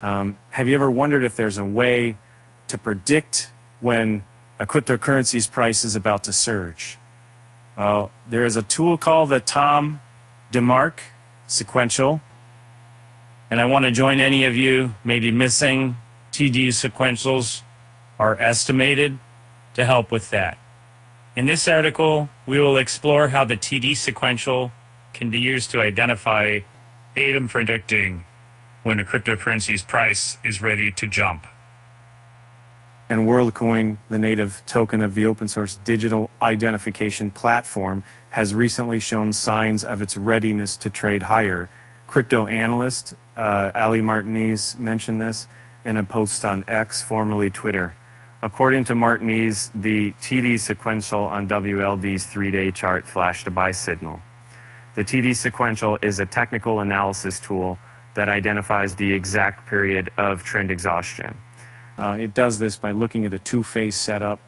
Have you ever wondered if there's a way to predict when a cryptocurrency's price is about to surge? Well, there is a tool called the Tom DeMark Sequential, and I want to join any of you maybe missing TD sequentials are estimated to help with that. In this article, we will explore how the TD sequential can be used to identify datum predicting when a cryptocurrency's price is ready to jump. And Worldcoin, the native token of the open source digital identification platform, has recently shown signs of its readiness to trade higher. Crypto analyst Ali Martinez mentioned this in a post on X, formerly Twitter. According to Martinez, the TD sequential on WLD's three-day chart flashed a buy signal. The TD sequential is a technical analysis tool that identifies the exact period of trend exhaustion. It does this by looking at a two-phase setup.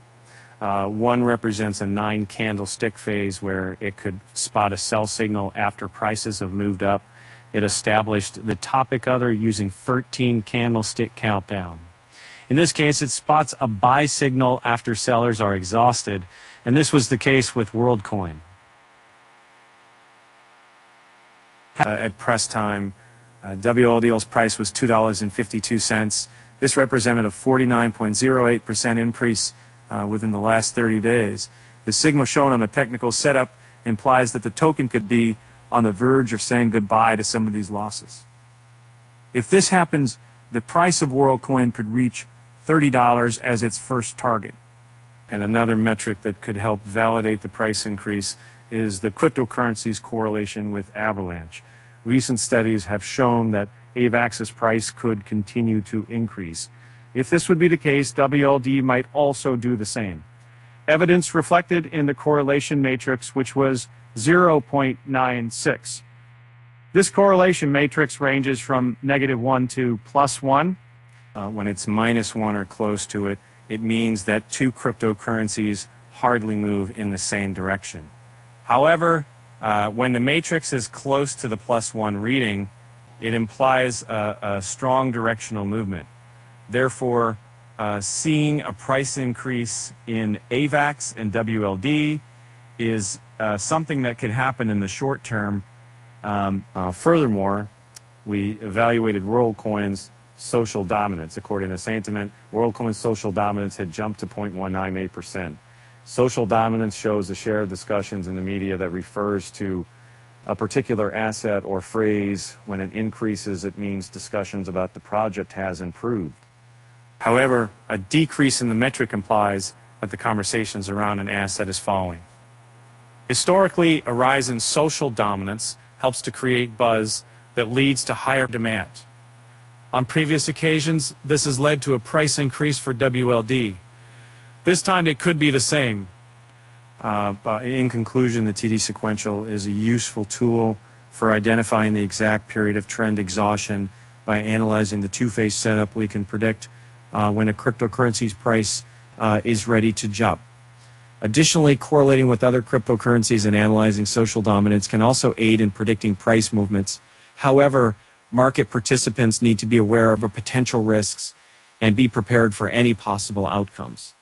One represents a 9-candlestick phase where it could spot a sell signal after prices have moved up. It established the topic other using 13 candlestick countdown. In this case, it spots a buy signal after sellers are exhausted, and this was the case with WorldCoin. At press time, WLD's price was $2.52. This represented a 49.08% increase within the last 30 days. The signal shown on the technical setup implies that the token could be on the verge of saying goodbye to some of these losses. If this happens, the price of WorldCoin could reach $30 as its first target. And another metric that could help validate the price increase is the cryptocurrency's correlation with Avalanche. Recent studies have shown that AVAX's price could continue to increase. If this would be the case, WLD might also do the same. Evidence reflected in the correlation matrix, which was 0.96. This correlation matrix ranges from -1 to +1. When it's -1 or close to it, it means that two cryptocurrencies hardly move in the same direction. However, when the matrix is close to the +1 reading, it implies a strong directional movement. Therefore, seeing a price increase in AVAX and WLD is something that could happen in the short term. Furthermore, we evaluated WorldCoin's social dominance. According to sentiment, WorldCoin's social dominance had jumped to 0.198%. Social dominance shows the share of discussions in the media that refers to a particular asset or phrase. When it increases, it means discussions about the project has improved. However, a decrease in the metric implies that the conversations around an asset is falling. Historically, a rise in social dominance helps to create buzz that leads to higher demand. On previous occasions, this has led to a price increase for WLD. This time it could be the same. But in conclusion, the TD sequential is a useful tool for identifying the exact period of trend exhaustion. By analyzing the two-phase setup, we can predict when a cryptocurrency's price is ready to jump. Additionally, correlating with other cryptocurrencies and analyzing social dominance can also aid in predicting price movements. However, market participants need to be aware of potential risks and be prepared for any possible outcomes.